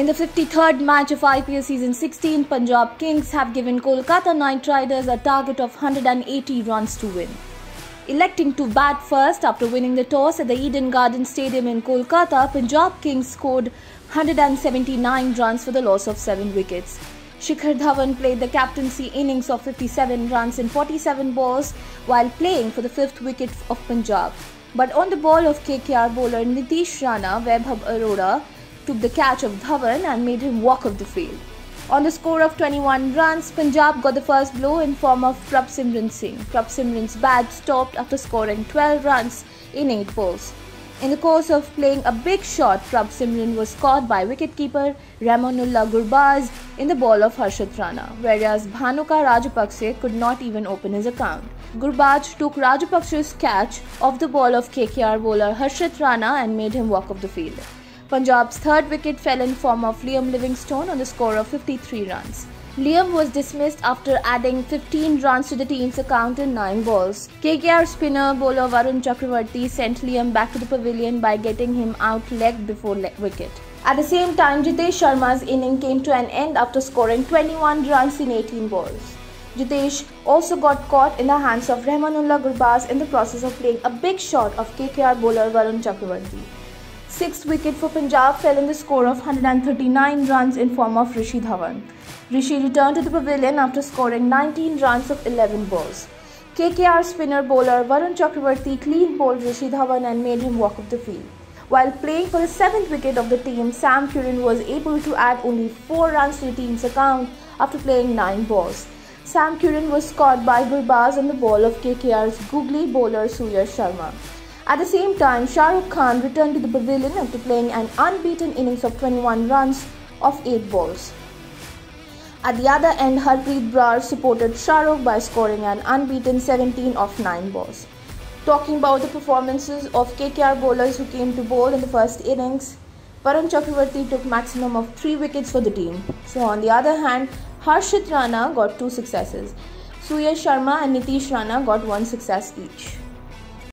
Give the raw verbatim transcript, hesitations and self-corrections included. In the fifty-third match of I P L season sixteen, Punjab Kings have given Kolkata Knight Riders a target of one hundred eighty runs to win. Electing to bat first after winning the toss at the Eden Gardens Stadium in Kolkata, Punjab Kings scored one hundred seventy-nine runs for the loss of seven wickets. Shikhar Dhawan played the captaincy innings of fifty-seven runs in forty-seven balls while playing for the fifth wicket of Punjab. But on the ball of K K R bowler Nitish Rana, Vaibhav Arora took the catch of Dhawan and made him walk off the field. On the score of twenty-one runs, Punjab got the first blow in form of Prabhsimran Singh. Prabhsimran's bat stopped after scoring twelve runs in eight balls. In the course of playing a big shot, Prabhsimran was caught by wicketkeeper RahmanUllah Gurbaj in the ball of Harshit Rana, whereas Bhanuka Rajapaksa could not even open his account. Gurbaj took Rajapaksa's catch off the ball of K K R bowler Harshit Rana and made him walk off the field. Punjab's third wicket fell in form of Liam Livingstone on the score of fifty-three runs. Liam was dismissed after adding fifteen runs to the team's account in nine balls. K K R spinner bowler Varun Chakravarthy sent Liam back to the pavilion by getting him out leg before leg wicket. At the same time, Jitesh Sharma's inning came to an end after scoring twenty-one runs in eighteen balls. Jitesh also got caught in the hands of RahmanUllah Gurbaj in the process of playing a big shot of K K R bowler Varun Chakravarthy. Sixth wicket for Punjab fell in the score of one hundred thirty-nine runs in form of Rishi Dhawan. Rishi returned to the pavilion after scoring nineteen runs of eleven balls. K K R spinner bowler Varun Chakravarthy clean bowled Rishi Dhawan and made him walk off the field. While playing for the seventh wicket of the team, Sam Curran was able to add only four runs to the team's account after playing nine balls. Sam Curran was caught by Gurbaz on the ball of K K R's googly bowler Suyash Sharma. At the same time, Shah Rukh Khan returned to the pavilion after playing an unbeaten innings of twenty-one runs of eight balls. At the other end, Harpreet Brar supported Shah Rukh by scoring an unbeaten seventeen of nine balls. Talking about the performances of K K R bowlers who came to bowl in the first innings, Paran Chakravarti took maximum of three wickets for the team. So on the other hand, Harshit Rana got two successes. Suyash Sharma and Nitish Rana got one success each.